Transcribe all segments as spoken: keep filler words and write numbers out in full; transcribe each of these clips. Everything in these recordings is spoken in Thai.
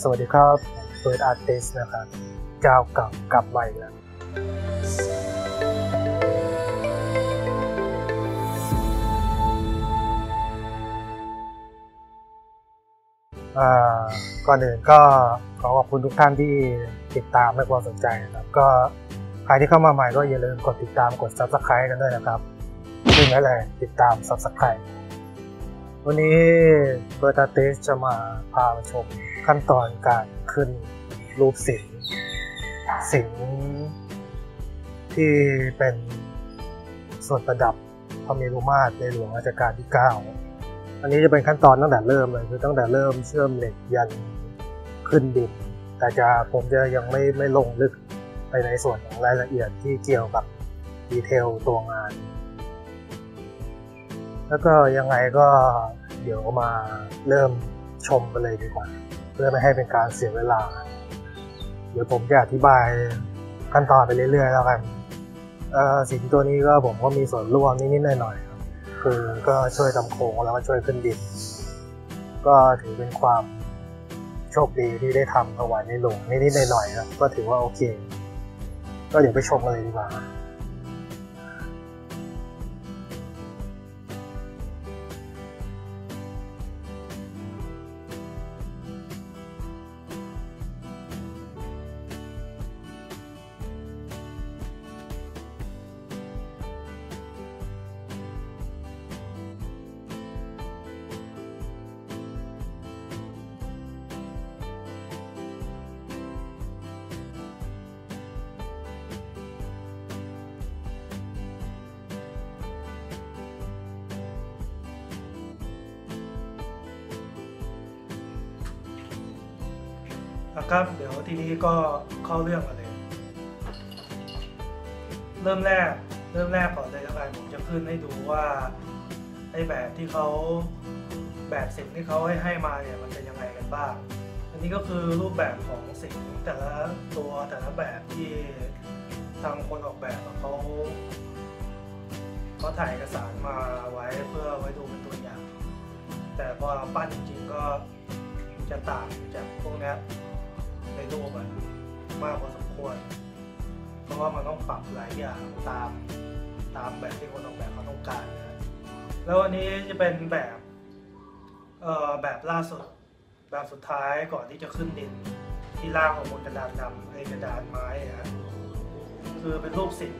สวัสดีครับเฟิร์สอาร์ติสต์นะครับเจ้าเก่ากลับมาอีกแล้วก่อนอื่นก็ขอขอบคุณทุกท่านที่ติดตามและความสนใจนะครับก็ใครที่เข้ามาใหม่ก็อย่าลืมกดติดตามกด ซับสไครบ์ กันด้วยนะครับซึ่งนั่นแหละติดตาม ซับสไครบ์ วันนี้เฟิร์สอาร์ติสต์จะมาพามาชมขั้นตอนการขึ้นรูปสิงสิงที่เป็นส่วนประดับพระเมรุมาตรในหลวงรัชกาลที่เก้าอันนี้จะเป็นขั้นตอนตั้งแต่เริ่มเลยคือตั้งแต่เริ่มเชื่อมเหล็กยันขึ้นดินแต่จะผมจะยังไม่ไม่ลงลึกไปในส่วนของรายละเอียดที่เกี่ยวกับดีเทลตัวงานแล้วก็ยังไงก็เดี๋ยวมาเริ่มชมกันเลยดีกว่าเพื่อไม่ให้เป็นการเสียเวลาเดี๋ยวผมจะอธิบายขั้นตอนไปเรื่อยๆแล้วกันสินตัวนี้ก็ผมก็มีส่วนร่วมนิดๆหน่อยๆครับคือก็ช่วยทำโครงแล้วก็ช่วยขึ้นดินก็ถือเป็นความโชคดีที่ได้ทำถวายในหลวงนิดๆหน่อยๆครับก็ถือว่าโอเคก็เดี๋ยวไปชมกันเลยดีกว่าครับเดี๋ยวทีนี้ก็เข้าเรื่องกันเลยเริ่มแรกเริ่มแรกก่อนเลยแล้วกันผมจะขึ้นให้ดูว่าไอ้แบบที่เขาแบบสิงที่เขาให้ให้มาเนี่ยมันเป็นยังไงกันบ้างอันนี้ก็คือรูปแบบของสิงแต่ละตัวแต่ละแบบที่ทางคนออกแบบเขาเขาถ่ายเอกสารมาไว้เพื่อไว้ดูเป็นตัวอย่างแต่พอเราปั้นจริงๆก็จะต่างจากพวกนี้ในรูปมันมากพอสมควรเพราะว่ามันต้องปรับหลายอย่างตามตามแบบที่คนออกแบบเขาต้องการนะแล้ววันนี้จะเป็นแบบเอ่อแบบล่าสุดแบบสุดท้ายก่อนที่จะขึ้นดินที่ล่างของบนกระดานดำไอ้กระดานไม้นะคือเป็นรูปสิง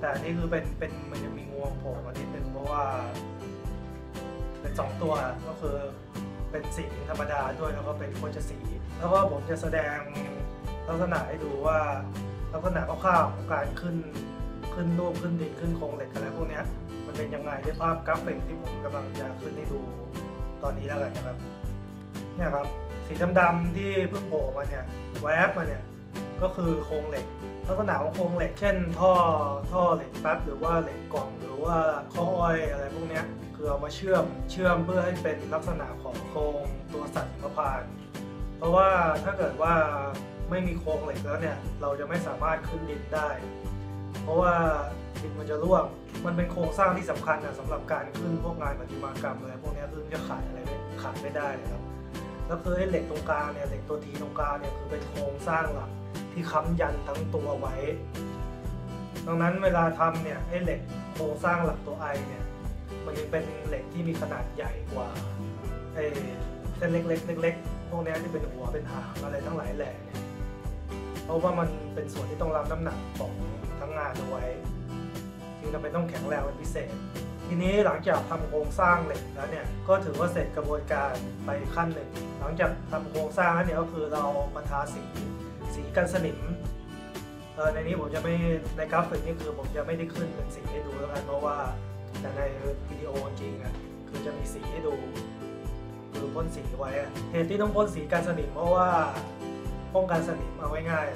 แต่นี่คือเป็นเป็นมันจะมีงวงโผล่มานิดนึงเพราะว่าเป็นสองตัวก็คือเป็นสิงธรรมดาด้วยแล้วก็เป็นโคจรสีแล้วก็ผมจะแสดงลักษณะให้ดูว่าลักษณะคร่าวๆของการขึ้นขึ้นรูปขึ้นดินขึ้นโครงเหล็กอะไรพวกนี้มันเป็นยังไงในภาพกราฟิกที่ผมกำลังจะขึ้นให้ดูตอนนี้แล้วกันนะครับเนี่ยครับสีดำๆที่เพิ่งโผล่มาเนี่ยแวบมาเนี่ยก็คือโครงเหล็กลักษณะของโครงเหล็กเช่นท่อท่อเหล็กแป๊บหรือว่าเหล็กกล่องหรือว่าข้ออ้อยอะไรพวกนี้คือเอามาเชื่อมเชื่อมเพื่อให้เป็นลักษณะของโครงตัวสัตว์หิมพานต์เพราะว่าถ้าเกิดว่าไม่มีโครงเหล็กแล้วเนี่ยเราจะไม่สามารถขึ้นดินได้เพราะว่าดินมันจะร่วงมันเป็นโครงสร้างที่สำคัญนะสำหรับการขึ้นพวกงานประติมากรรมอะไรพวกนี้ซึ่งจะขาดอะไรไม่ขาดไม่ได้นะครับแล้วคือเหล็กตรงกลางเนี่ยเหล็กตัวทีตรงกลางเนี่ยคือเป็นโครงสร้างหลักที่ค้ำยันทั้งตัวไว้ดังนั้นเวลาทำเนี่ยเหล็กโครงสร้างหลักตัวไอเนี่ยมันยังเป็นเหล็กที่มีขนาดใหญ่กว่าไอเส้นเล็กๆเล็กๆพวกนี้ที่เป็นหัวเป็นหางอะไรทั้งหลายแหล่เนี่ยเพราะว่ามันเป็นส่วนที่ต้องรับน้ำหนักของทั้งงานเอาไว้จึงจำเป็นต้องแข็งแรงเป็นพิเศษทีนี้หลังจากทำโครงสร้างเหล็กแล้วเนี่ยก็ถือว่าเสร็จกระบวนการไปขั้นหนึ่งหลังจากทำโครงสร้างแล้วเนี่ยก็คือเรามาทาสีสีกันสนิมในนี้ผมจะไม่ในกราฟิกนี่คือผมจะไม่ได้ขึ้นเป็นสีให้ดูแล้วกันเพราะว่าแต่ในวิดีโอจริงอ่ะคือจะมีสีให้ดูคือพ่นสีไว้เหตุที่ต้องพ่นสีกันสนิมเพราะว่าป้องกันสนิมเอาไว้ง่าย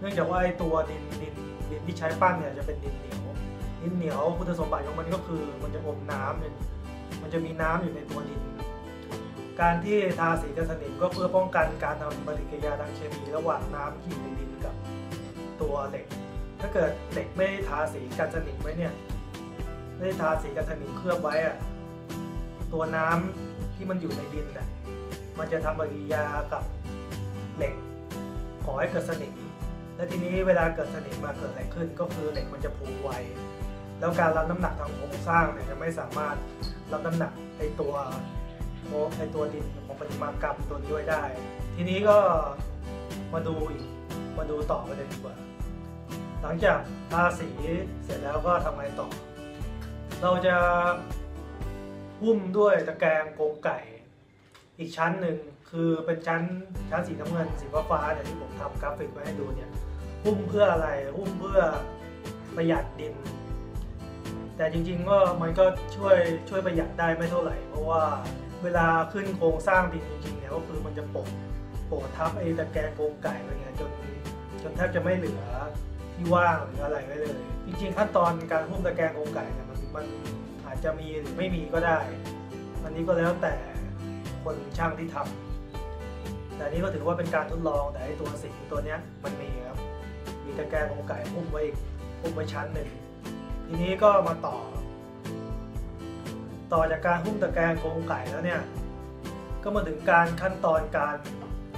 เนื่องจากว่าไอตัวดินดินดินที่ใช้ปั้นเนี่ยจะเป็นดินเหนียวดินเหนียวคุณสมบัติของมันก็คือมันจะอมน้ำมันจะมีน้ำอยู่ในตัวดินการที่ทาสีกันสนิมก็เพื่อป้องกันการทำปฏิกิริยาทางเคมีระหว่างน้ำที่อยู่ในดินกับตัวเหล็กถ้าเกิดเหล็กไม่ทาสีกันสนิมไว้เนี่ยไม่ทาสีกันสนิมเคลือบไว้อะตัวน้ำที่มันอยู่ในดินน่ะ มันจะทำปฏิกิริยากับเหล็กขอให้เกิดสนิมและทีนี้เวลาเกิดสนิมมาเกิดอะไรขึ้นก็คือเหล็กมันจะผุไวแล้วการรับน้ำหนักทางโครงสร้างเนี่ยจะไม่สามารถรับน้ำหนักในตัวในตัวดินของปฏิมากรรมตัวนี้ไว้ได้ทีนี้ก็มาดูมาดูต่อกันเลยดีกว่าหลังจากทาสีเสร็จแล้วก็ทำอะไรต่อเราจะหุ้มด้วยตะแกรงโกรงไก่อีกชั้นหนึ่งคือเป็นชั้นชั้นสีน้ำเงินสีฟ้าเนี่ยที่ผมทำกราฟิกไว้ให้ดูเนี่ยหุ้มเพื่ออะไรหุ้มเพื่อประหยัดดินแต่จริงๆก็มันก็ช่วยช่วยประหยัดได้ไม่เท่าไหร่เพราะว่าเวลาขึ้นโครงสร้างดินจริงๆเนี่ยก็คือมันจะโปะโปะทับไอ้ตะแกรงโกรงไก่อะไรเงี้ยจนจนแทบจะไม่เหลือที่ว่างหรืออะไรไว้เลยจริงๆขั้นตอนการหุ้มตะแกรงโกรงไก่เนี่ยมันมันอาจจะมีหรือไม่มีก็ได้อันนี้ก็แล้วแต่คนช่างที่ทำแต่นี้ก็ถือว่าเป็นการทดลองแต่ไอ้ตัวสีตัวเนี้ยมันมีครับมีตะแกรงโกรงไก่หุ้มไว้อีกหุ้มไว้ชั้นหนึ่งทีนี้ก็มาต่อต่อจากการหุ้มตะแกรงโกรงไก่แล้วเนี่ยก็มาถึงการขั้นตอนการ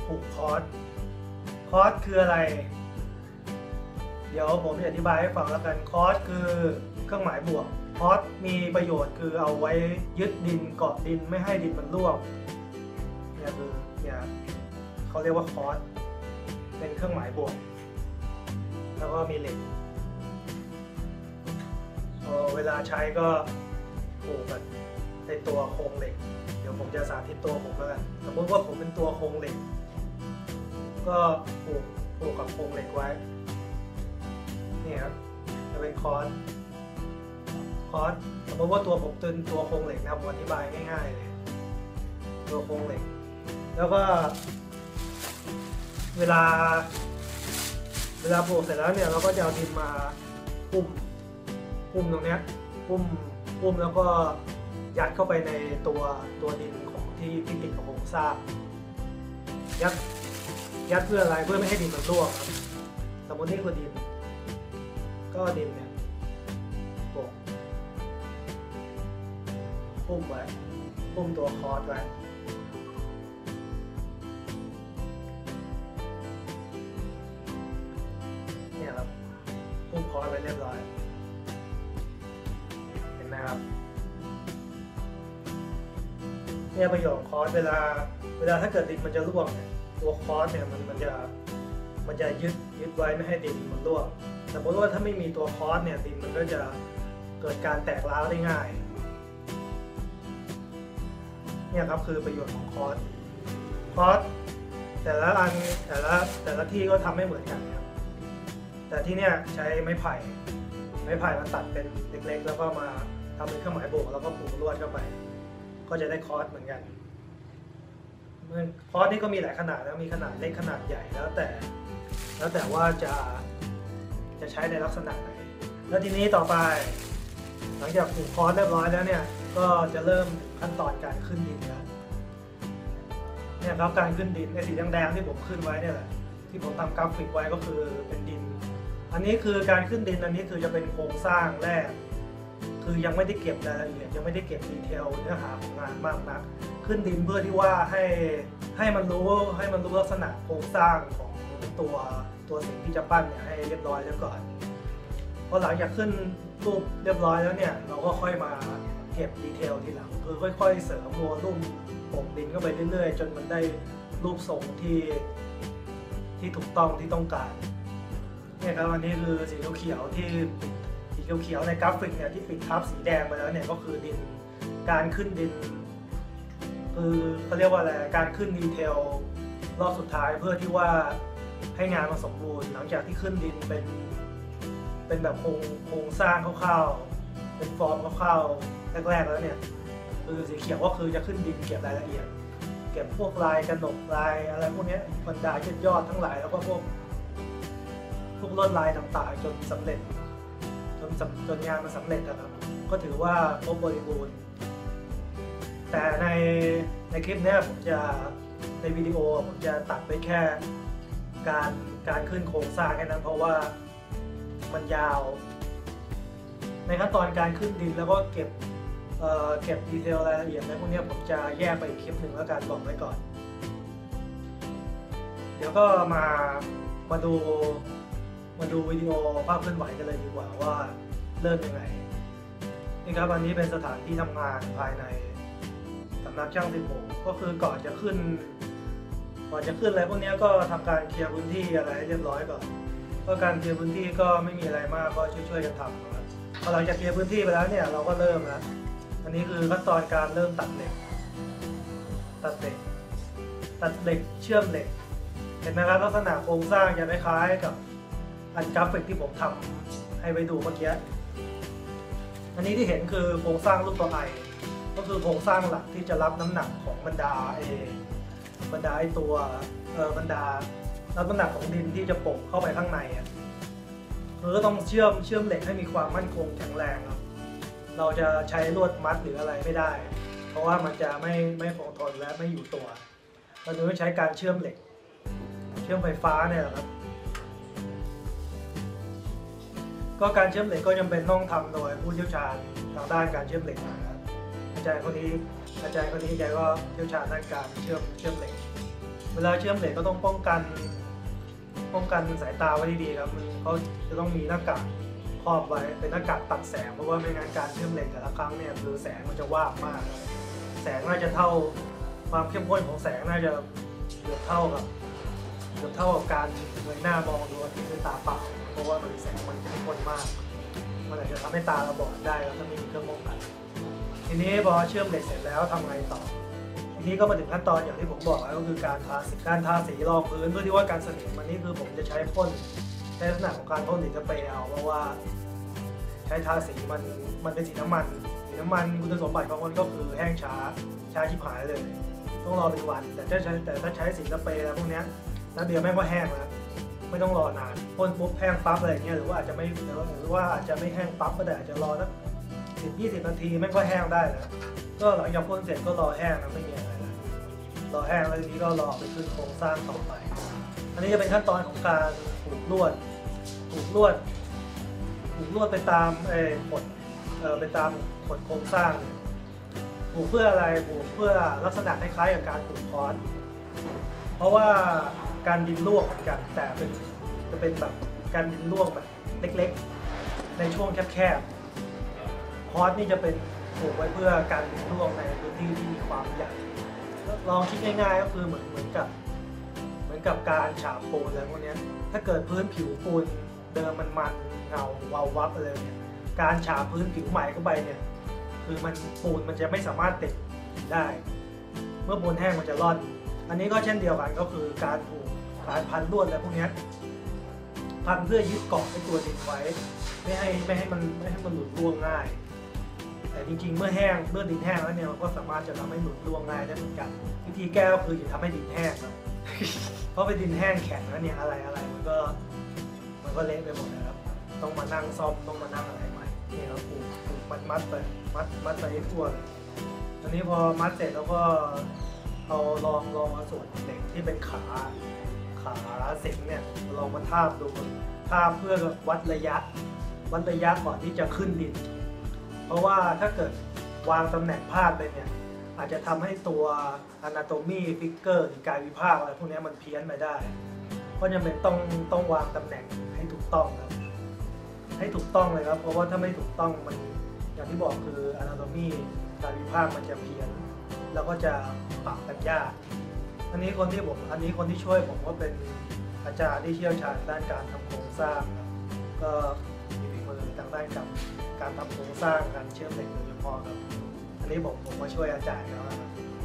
ผูกคอสคอสคืออะไรเดี๋ยวผมจะอธิบายให้ฟังแล้วกันคอสคือเครื่องหมายบวกคอสมีประโยชน์คือเอาไว้ยึดดินเกาะดินไม่ให้ดินมันร่วงเนี่ยคือเนี่ยเขาเรียกว่าคอสเป็นเครื่องหมายบวกแล้วก็มีเหล็กเวลาใช้ก็ผูกกันในตัวโครงเหล็กเดี๋ยวผมจะสาธิตตัวผมแล้วกันสมมติว่าผมเป็นตัวโครงเหล็กก็ผูกผูกกับโครงเหล็กไว้นี่ครับจะเป็นคอสคอสสมมติว่าตัวผมตึนตัวโครงเหล็กนะผมอธิบายง่ายๆเลยตัวโครงเหล็กแล้วก็เวลาเวลาผูกเสร็จแล้วเนี่ยเราก็จะเอาดินมาปุ่มปุ่มตรงนี้ปุ่มพุ่มแล้วก็ยัดเข้าไปในตัวตัวดินของที่ที่ติดกับโครงสร้างยัดยัดเพื่ออะไรเพื่อไม่ให้ดินมันร่วงครับสมมตินี่คือดินก็ดินเนี่ยโปะพุ่มไว้พุ่มตัวคอร์ดไว้เนี่ยครับพุ่มคอร์ดไว้เรียบร้อยนะครับเนี่ยประโยชน์คอสเวลาเวลาถ้าเกิดดินมันจะร่วงเนี่ยตัวคอสเนี่ยมันมันจะมันจะยึดยึดไว้ไม่ให้ดินมันร่วงแต่เพราะว่าถ้าไม่มีตัวคอสเนี่ยดินมันก็จะเกิดการแตกร้าวได้ง่ายเนี่ยครับคือประโยชน์ของคอสคอสแต่ละอันแต่ละแต่ละที่ก็ทำไม่เหมือนกันครับแต่ที่เนี่ยใช้ไม้ไผ่ไม้ไผ่มาตัดเป็นเล็กๆแล้วก็มาทำเป็นเครื่องหมายบวกแล้วก็ผูกลวดเข้าไปก็จะได้คอสเหมือนกันคอสนี่ก็มีหลายขนาดนะมีขนาดเล็กขนาดใหญ่แล้วแต่แล้วแต่ว่าจะจะใช้ในลักษณะไหนแล้วทีนี้ต่อไปหลังจากผูกคอสเรียบร้อยแล้วเนี่ยก็จะเริ่มขั้นตอนการขึ้นดินแล้วเนี่ยครับการขึ้นดินในสีแดงๆที่ผมขึ้นไว้เนี่ยแหละที่ผมทำกราฟิกไว้ก็คือเป็นดินอันนี้คือการขึ้นดินอันนี้คือจะเป็นโครงสร้างแรกคือยังไม่ได้เก็บรายละเอียดยังไม่ได้เก็บดีเทลเนื้อหาของงานมากนักขึ้นดินเพื่อที่ว่าให้ให้มันรู้ให้มันรู้ลักษณะโครงสร้างของตัวตัวสิ่งที่จะปั้นเนี่ยให้เรียบร้อยแล้วก่อนพอหลังจากขึ้นรูปเรียบร้อยแล้วเนี่ยเราก็ค่อยมาเก็บดีเทลทีหลังคือค่อยๆเสริมโมลูมปกดินเข้าไปเรื่อยๆจนมันได้รูปทรงที่ที่ถูกต้องที่ต้องการเนี่ยครับอันนี้คือสีเขียวที่สีเขียวในกราฟิกเนี่ยที่ปิดทับสีแดงไปแล้วเนี่ยก็คือดินการขึ้นดินคือเขาเรียกว่าอะไรการขึ้นดีเทลรอบสุดท้ายเพื่อที่ว่าให้งานมันสมบูรณ์หลังจากที่ขึ้นดินเป็นเป็นแบบโครงโครงสร้างคร่าวๆเป็นฟอร์มคร่าวๆแรกๆแล้วเนี่ยคือสีเขียวก็คือจะขึ้นดินเก็บรายละเอียดเก็บพวกลายกระหนกลายอะไรพวกนี้บรรดาเยอดทั้งหลายแล้วก็พวกทุกลวดลายต่างๆจนสำเร็จจนจนงานมันสำเร็จนะครับก็ถือว่าครบบริบูรณ์แต่ในในคลิปนี้ผมจะในวิดีโอผมจะตัดไปแค่การการขึ้นโครงสร้างแค่นั้นเพราะว่ามันยาวในขั้นตอนการขึ้นดินแล้วก็เก็บเอ่อเก็บดีเทลรายละเอียดในพวกนี้ผมจะแยกไปอีกคลิปหนึ่งแล้วกันบอกไว้ก่อน ดี๋ยวก็มามาดูมาดูวิดีโอภาพเคลื่อนไหวกันเลยดีกว่าว่าเริ่มยังไงนี่ครับอันนี้เป็นสถานที่ทำงานภายในสำนักช่างสิบหกก็คือก่อนจะขึ้นก่อนจะขึ้นอะไรพวกนี้ก็ทำการเคลียร์พื้นที่อะไรเรียบร้อยก่อนเพราะการเคลียร์พื้นที่ก็ไม่มีอะไรมากก็ช่วยๆกันทำครับพอหลังจากเคลียร์พื้นที่ไปแล้วเนี่ยเราก็เริ่มแล้วอันนี้คือขั้นตอนการเริ่มตัดเหล็กตัดเหล็กตัดเหล็กเชื่อมเหล็กเห็นไหมครับลักษณะโครงสร้างจะคล้ายๆกับอันกราฟิกที่ผมทำให้ไปดูเมื่อกี้อันนี้ที่เห็นคือโครงสร้างรูปตัวไอก็คือโครงสร้างหลักที่จะรับน้ำหนักของบรรดาเอบรรดาไอตัวเออบรรดารับน้ำหนักของดินที่จะโป่งเข้าไปข้างในอ่ะคือต้องเชื่อมเชื่อมเหล็กให้มีความมั่นคงแข็งแรงครับเราจะใช้ลวดมัดหรืออะไรไม่ได้เพราะว่ามันจะไม่ไม่คงทนและไม่อยู่ตัวเราจะต้องใช้การเชื่อมเหล็กเชื่อมไฟฟ้าเนี่ยครับก็การเชื่อมเหล็กก็ยังเป็นต้องทำโดยผู้เชี่ยวชาญทางด้านการเชื่อมเหล็กนะครับอาจารย์คนนี้อาจารย์คนนี้อาจารย์ก็เชี่ยวชาญด้านการเชื่อมเชื่อมเหล็กเวลาเชื่อมเหล็กก็ต้องป้องกันป้องกันสายตาไว้ดีๆครับเขาจะต้องมีหน้ากากครอบไว้เป็นหน้ากากตัดแสงเพราะว่าไม่งั้นการเชื่อมเหล็กแต่ละครั้งเนี่ยคือแสงมันจะวาบมากแสงน่าจะเท่าความเข้มข้นของแสงน่าจะเกือบเท่ากับเกือบเท่ากับการเงยหน้ามองดูด้วยตาเปล่าเพราะว่ามันแสงมันเข้มข้นมากมันอาจจะทำให้ตาเราบอดได้แล้วถ้าไม่มีเครื่องป้องกันทีนี้พอเชื่อมเหล็กเสร็จแล้วทำไงต่อนี่ก็มาถึงขั้นตอนอย่างที่ผมบอกแล้วก็คือการทาสีการทาสีรองพื้นเพื่อที่ว่าการสนิมมันนี่คือผมจะใช้พ่นใช้ลักษณะของการพ่นสีสเปรย์เอาเพราะว่าใช้ทาสีมันมันเป็นสีน้ำมันสีน้ำมันคุณสมบัติของมันก็คือแห้งช้าช้าชิบหายเลยต้องรอเป็นวันแต่ถ้าใช้แต่ถ้าใช้สีสเปรย์แล้วพวกนี้น้ำเดียวแม่งก็แห้งนะไม่ต้องรอนานพ่นปุ๊บแห้งปั๊บอะไรอย่างเงี้ยหรือว่าอาจจะไม่หรือว่าอาจจะไม่แห้งปั๊บก็ได้อาจจะรอสักสิบยี่สิบนาทีแม่งก็แห้งได้นะก็หลังจากพ่นเสร็จก็รอแห้งนะไม่มีรอแห้งแล้วทีนี้ก็รอไปขึ้นโครงสร้างต่อไปอันนี้จะเป็นขั้นตอนของการผูกลวดผูกลวดผูกลวดไปตามเออผลเออไปตามผลโครงสร้างผูกเพื่ออะไรผูกเพื่อลักษณะคล้ายๆกับการผูกค้อนเพราะว่าการดินลวกกันแต่เป็นจะเป็นแบบการดินลวกแบบเล็กๆในช่วงแคบๆค้อนนี่จะเป็นผูกไว้เพื่อการดินลวกในพื้นที่ที่มีความใหญ่ลองคิดง่ายๆก็คือเหมือนเหมือนกับเหมือนกับการฉาบปูนอะไรพวกนี้ถ้าเกิดพื้นผิวปูนเดิมมันมันเงาวาววับอะไรเนี่ยการฉาบพื้นผิวใหม่เข้าไปเนี่ยคือมันปูนมันจะไม่สามารถติดได้เมื่อปูนแห้งมันจะร่อนอันนี้ก็เช่นเดียวกันก็คือการผูกการพันลวดอะไรพวกนี้พันเพื่อยึดเกาะให้ตัวดินไว้ไม่ให้ไม่ให้มันไม่ให้มันหลุดร่วงง่ายแต่จริงๆเมื่อแห้งเมื่อดินแห้งแล้วเนี่ยมันก็สามารถจะทำให้หลุดร่วงง่ายได้เหมือนกันวิธีแก้ก็คืออย่าทำให้ดินแห้งนะเพราะเป็นดินแห้งแข็งแล้วเนี่ยอะไรอะไรมันก็มันก็เละไปหมดนะครับต้องมานั่งซ่อมต้องมานั่งอะไรใหม่นี่เราปูปูมัดมัดไปมัดมัดไปทั่วเลยตอนนี้พอมัดเสร็จแล้วก็เอาลองลองเอาส่วนเหล็กที่เป็นขาขาเสกเนี่ยลองมาทาบดูทาบเพื่อวัดระยะวัดระยะก่อนที่จะขึ้นดินเพราะว่าถ้าเกิดวางตำแหน่งพลาดไปเนี่ยอาจจะทำให้ตัว anatomy figure หรือกายวิภาคอะไรพวกนี้มันเพี้ยนไปได้เพราะจำเป็นต้องต้องวางตำแหน่งให้ถูกต้องครับให้ถูกต้องเลยครับเพราะว่าถ้าไม่ถูกต้องมันอย่างที่บอกคือ anatomy กายวิภาคมันจะเพี้ยนแล้วก็จะปรับกันยากอันนี้คนที่ผมอันนี้คนที่ช่วยผมก็เป็นอาจารย์ที่เชี่ยวชาญด้านการทำโครงสร้างก็มีฝีมือทางด้านกับการทำโครงสร้างการเชื่อมเหล็กโดยเฉพาะครับอันนี้ผมผมมาช่วยอาจารย์แล้ว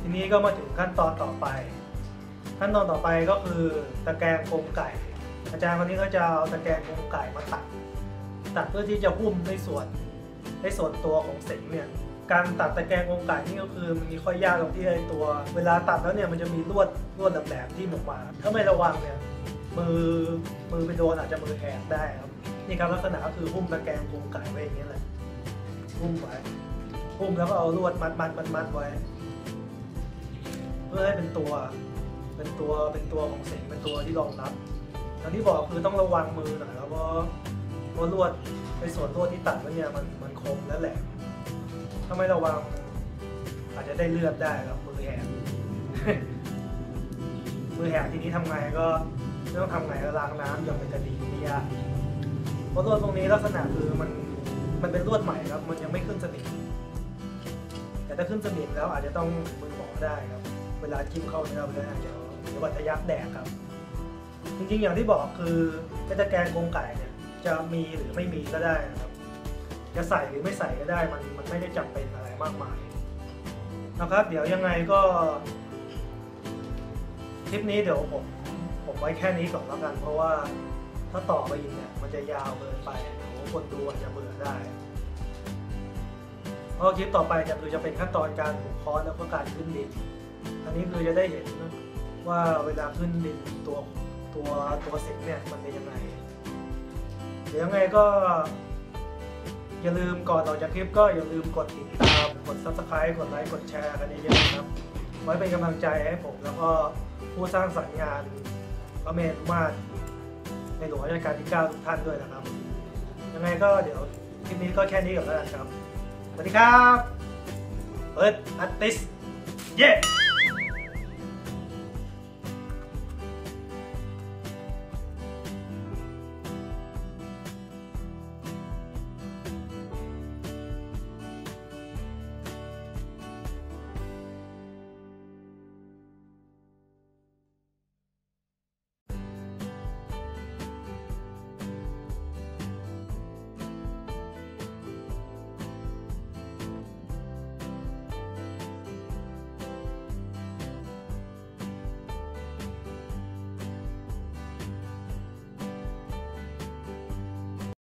ทีนี้ก็มาถึงขั้นตอนต่อไปขั้นตอนต่อไปก็คือตะแกรงโครงไก่อาจารย์วันนี้ก็จะเอาตะแกรงโครงไก่มาตัดตัดเพื่อที่จะหุ้มในส่วนในส่วนตัวของเสงเนี่ยการตัดตะแกรงโครงไก่นี่ก็คือมันมีข้อยากตรงที่ไอ้ตัวเวลาตัดแล้วเนี่ยมันจะมีลวดลวดแหลมๆที่หนุนมาถ้าไม่ระวังเนี่ยมือมือไปโดนอาจจะมือแหกได้ครับนี่ครับลักษณะก็คือหุ้มตะแกรงโครงไก่ไว้อย่างนี้แหละหุ้มไว้หุ้มแล้วก็เอาลวดมัดมัดมัดมัดไว้เพื่อให้เป็นตัวเป็นตัวเป็นตัวของเสงเป็นตัวที่รองรับอย่างที่บอกคือต้องระวังมือหน่อยครับเพราะเพราะลวดในส่วนลวดที่ตัดแล้วเนี่ยมันมันคมและแหลมถ้าไม่ระวังอาจจะได้เลือดได้ครับมือแหก มือแหกทีนี้ทำไงก็ต้องทำไงก็ล้างน้ำหยดเป็นกระดิ่งนี่ยากเพราะลวดตรงนี้ลักษณะคือมันมันเป็นลวดใหม่ครับมันยังไม่ขึ้นสนิมแต่ถ้าขึ้นสนิมแล้วอาจจะต้องมือหมอได้ครับเวลาจิ้มเข้าเนี่ยเวลาอาจจะหรือว่าทะยักแดกครับจริงๆอย่างที่บอกคือตะแกรงกรงไก่เนี่ยจะมีหรือไม่มีก็ได้นะครับจะใส่หรือไม่ใส่ก็ได้มันมันไม่ได้จำเป็นอะไรมากมายนะครับเดี๋ยวยังไงก็คลิปนี้เดี๋ยวผมผมไว้แค่นี้ก่อนแล้วกันเพราะว่าถ้าต่อไปอีกเนี่ยมันจะยาวเกินไปเดี๋ยวคนดูอาจจะเบื่อได้เพราะคลิปต่อไปจะคือจะเป็นขั้นตอนการผูกคอแล้วก็การขึ้นดินอันนี้คือจะได้เห็นว่าเวลาขึ้นดินตัวตัวตัวเซ็ตเนี่ยมันเป็นยังไงเดี๋ยวยังไงก็อย่าลืมก่อนออกจากคลิปก็อย่าลืมกดติดตามกด ซับสไครบ์ กดไลค์กดแชร์กันเยอะๆนะครับไว้เป็นกำลังใจให้ผมแล้วก็ผู้สร้างสรรค์งานพระเมรุมาตรในหลวงรัชกาลที่เก้าทุกท่านด้วยนะครับยังไงก็เดี๋ยวคลิปนี้ก็แค่นี้ก่อนแล้วกันครับสวัสดีครับเอิร์ธอาร์ติสต์เย้